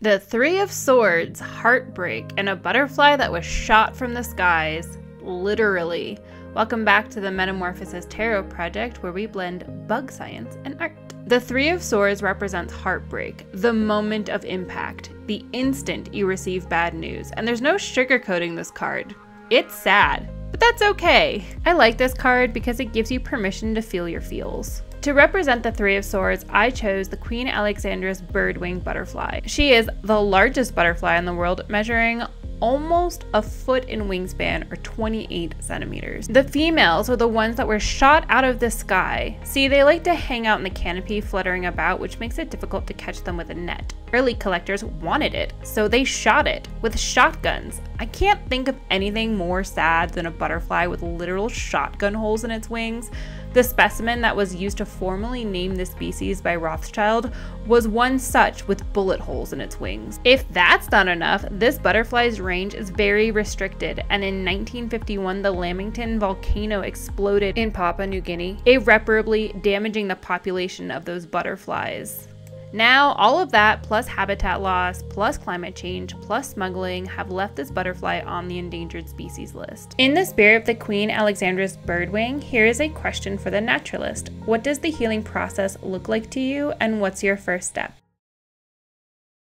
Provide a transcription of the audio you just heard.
The Three of Swords, heartbreak, and a butterfly that was shot from the skies, literally. Welcome back to the Metamorphosis Tarot Project, where we blend bug science and art. The Three of Swords represents heartbreak, the moment of impact, the instant you receive bad news, and there's no sugarcoating this card. It's sad, but that's okay. I like this card because it gives you permission to feel your feels. To represent the Three of Swords, I chose the Queen Alexandra's Birdwing butterfly. She is the largest butterfly in the world, measuring almost a foot in wingspan, or 28 centimeters. The females were the ones that were shot out of the sky. See, they like to hang out in the canopy, fluttering about, which makes it difficult to catch them with a net. Early collectors wanted it, so they shot it with shotguns. I can't think of anything more sad than a butterfly with literal shotgun holes in its wings. The specimen that was used to formally name this species by Rothschild was one such with bullet holes in its wings. If that's not enough, this butterfly's range is very restricted, and in 1951 the Lamington volcano exploded in Papua New Guinea, irreparably damaging the population of those butterflies. Now, all of that, plus habitat loss, plus climate change, plus smuggling, have left this butterfly on the endangered species list. In the spirit of the Queen Alexandra's Birdwing, here is a question for the naturalist. What does the healing process look like to you, and what's your first step?